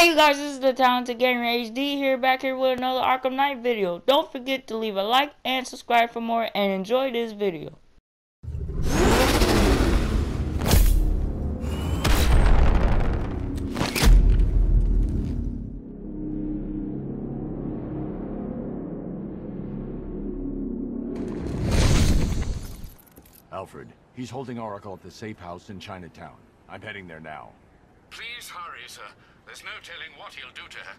Hey you guys, this is the Talented Gamer HD here, back here with another Arkham Knight video. Don't forget to leave a like and subscribe for more, and enjoy this video. Alfred, he's holding Oracle at the safe house in Chinatown. I'm heading there now. Please hurry, sir. There's no telling what he'll do to her.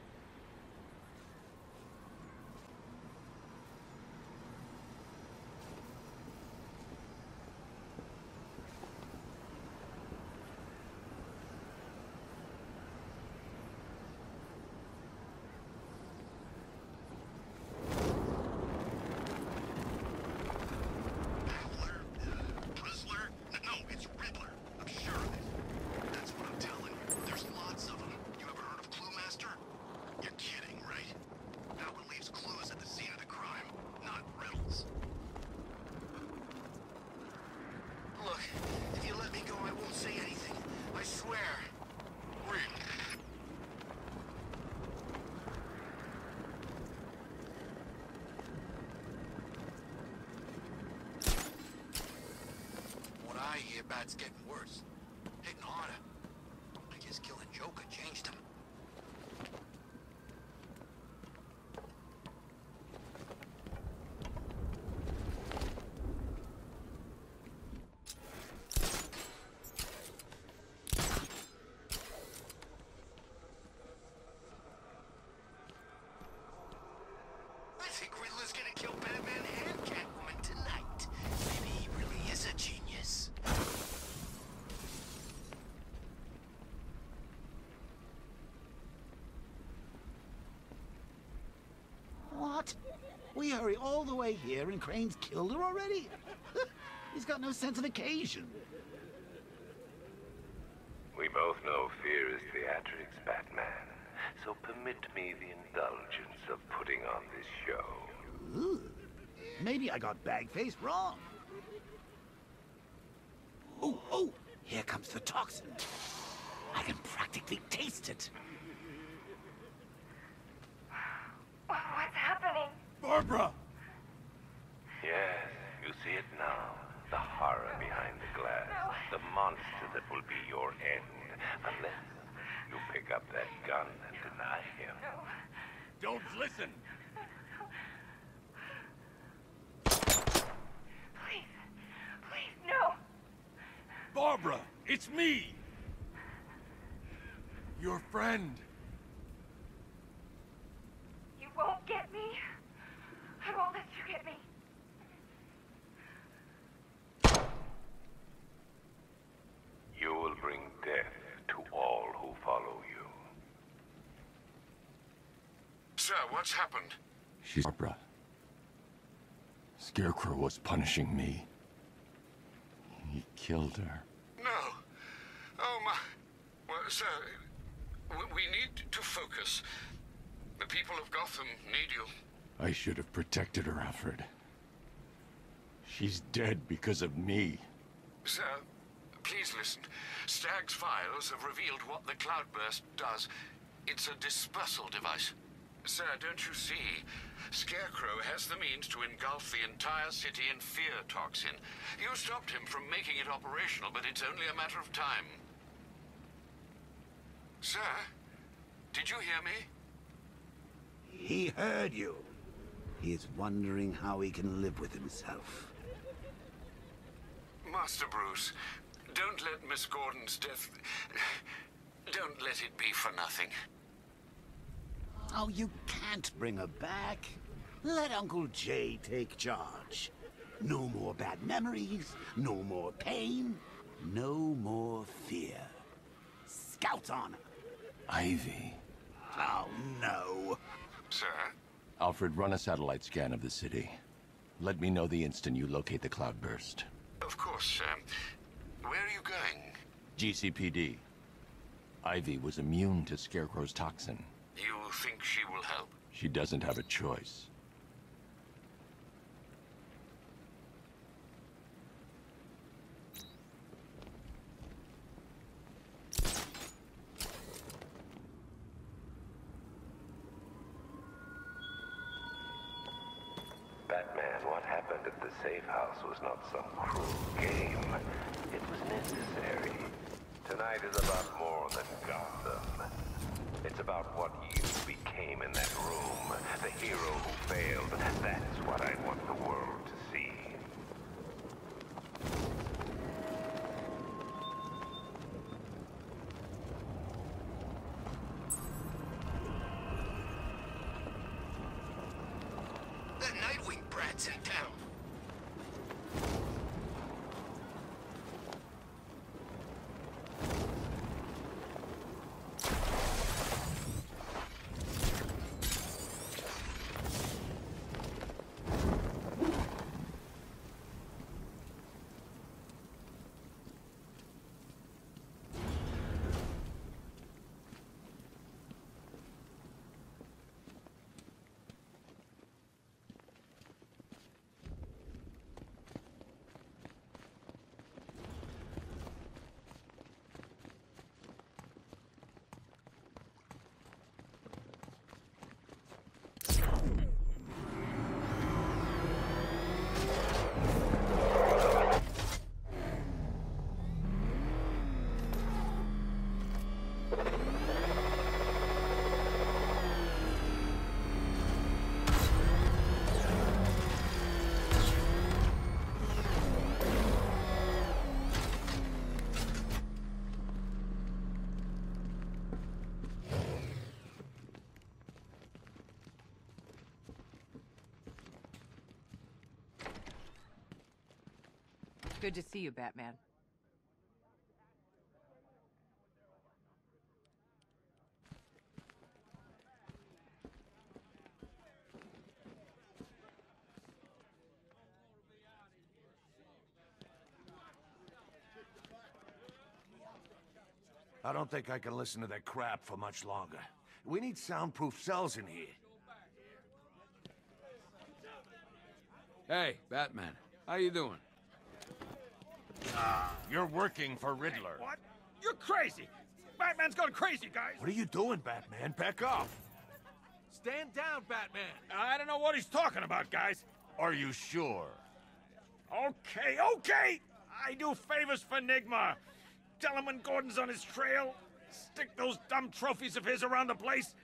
It's getting worse. Hitting harder. I guess killing Joker changed him. I think Riddler's gonna kill Batman and Catwoman tonight. Maybe he really is a genius. We hurry all the way here and Crane's killed her already? He's got no sense of occasion. We both know fear is theatrics, Batman. So permit me the indulgence of putting on this show. Ooh, maybe I got Bagface wrong. Oh, here comes the toxin. I can practically taste it. Barbara! Yes, you see it now. The horror behind the glass. No. The monster that will be your end. Unless you pick up that gun and deny him. No. Don't listen! Please. Please, no! Barbara, it's me! Your friend. You won't get me. I won't let you get me. You will bring death to all who follow you. Sir, what's happened? She's Barbara. Scarecrow was punishing me. He killed her. No. Oh, my. Well, sir, we need to focus. The people of Gotham need you. I should have protected her, Alfred. She's dead because of me. Sir, please listen. Stag's files have revealed what the Cloudburst does. It's a dispersal device. Sir, don't you see? Scarecrow has the means to engulf the entire city in fear toxin. You stopped him from making it operational, but it's only a matter of time. Sir, did you hear me? He heard you. He is wondering how he can live with himself. Master Bruce, don't let Miss Gordon's death... Don't let it be for nothing. Oh, you can't bring her back. Let Uncle Jay take charge. No more bad memories, no more pain, no more fear. Scout on her. Ivy. Oh, no. Sir? Alfred, run a satellite scan of the city. Let me know the instant you locate the Cloudburst. Of course, sir. Where are you going? GCPD. Ivy was immune to Scarecrow's toxin. You think she will help? She doesn't have a choice. Batman, what happened at the safe house was not some cruel game. It was necessary. Tonight is about more than Gotham. It's about what you became in that room. The hero who failed. That's what I want the world to see. Good to see you, Batman. I don't think I can listen to that crap for much longer. We need soundproof cells in here. Hey, Batman. How you doing? You're working for Riddler. Hey, what? You're crazy! Batman's gone crazy, guys! What are you doing, Batman? Back off! Stand down, Batman! I don't know what he's talking about, guys. Are you sure? Okay, okay! I do favors for Nigma. Tell him when Gordon's on his trail. Stick those dumb trophies of his around the place.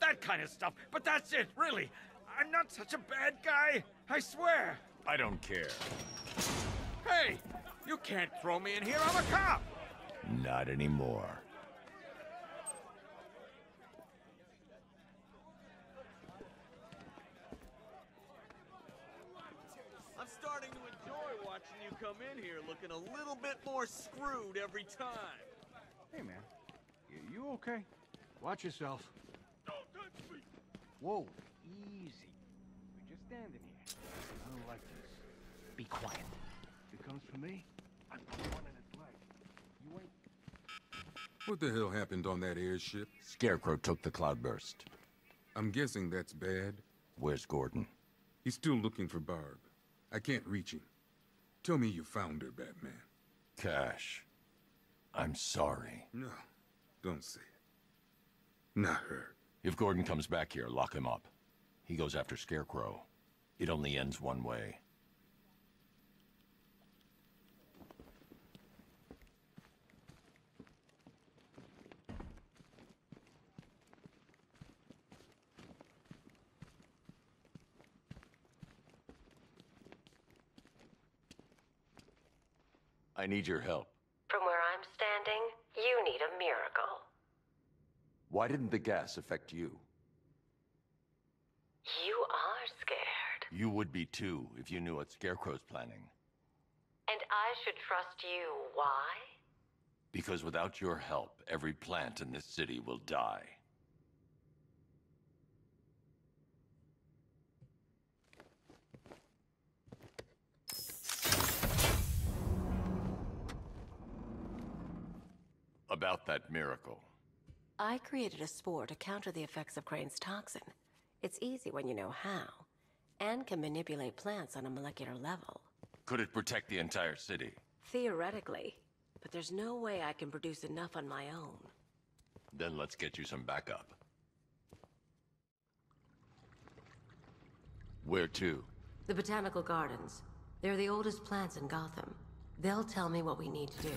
That kind of stuff. But that's it, really. I'm not such a bad guy. I swear. I don't care. Hey! You can't throw me in here, I'm a cop! Not anymore. I'm starting to enjoy watching you come in here looking a little bit more screwed every time. Hey, man. You okay? Watch yourself. Don't touch me! Whoa, easy. We're just standing here. I don't like this. Be quiet. If it comes for me, I'm the one in his leg. You ain't... What the hell happened on that airship? Scarecrow took the Cloudburst. I'm guessing that's bad. Where's Gordon? He's still looking for Barb. I can't reach him. Tell me you found her, Batman. Cash. I'm sorry. No, don't say it. Not her. If Gordon comes back here, lock him up. He goes after Scarecrow. It only ends one way. I need your help. From where I'm standing, you need a miracle. Why didn't the gas affect you? You are scared. You would be too, if you knew what Scarecrow's planning. And I should trust you. Why? Because without your help, every plant in this city will die. About that miracle. I created a spore to counter the effects of Crane's toxin. It's easy when you know how, and can manipulate plants on a molecular level. Could it protect the entire city? Theoretically, but there's no way I can produce enough on my own. Then let's get you some backup. Where to? The Botanical Gardens. They're the oldest plants in Gotham. They'll tell me what we need to do.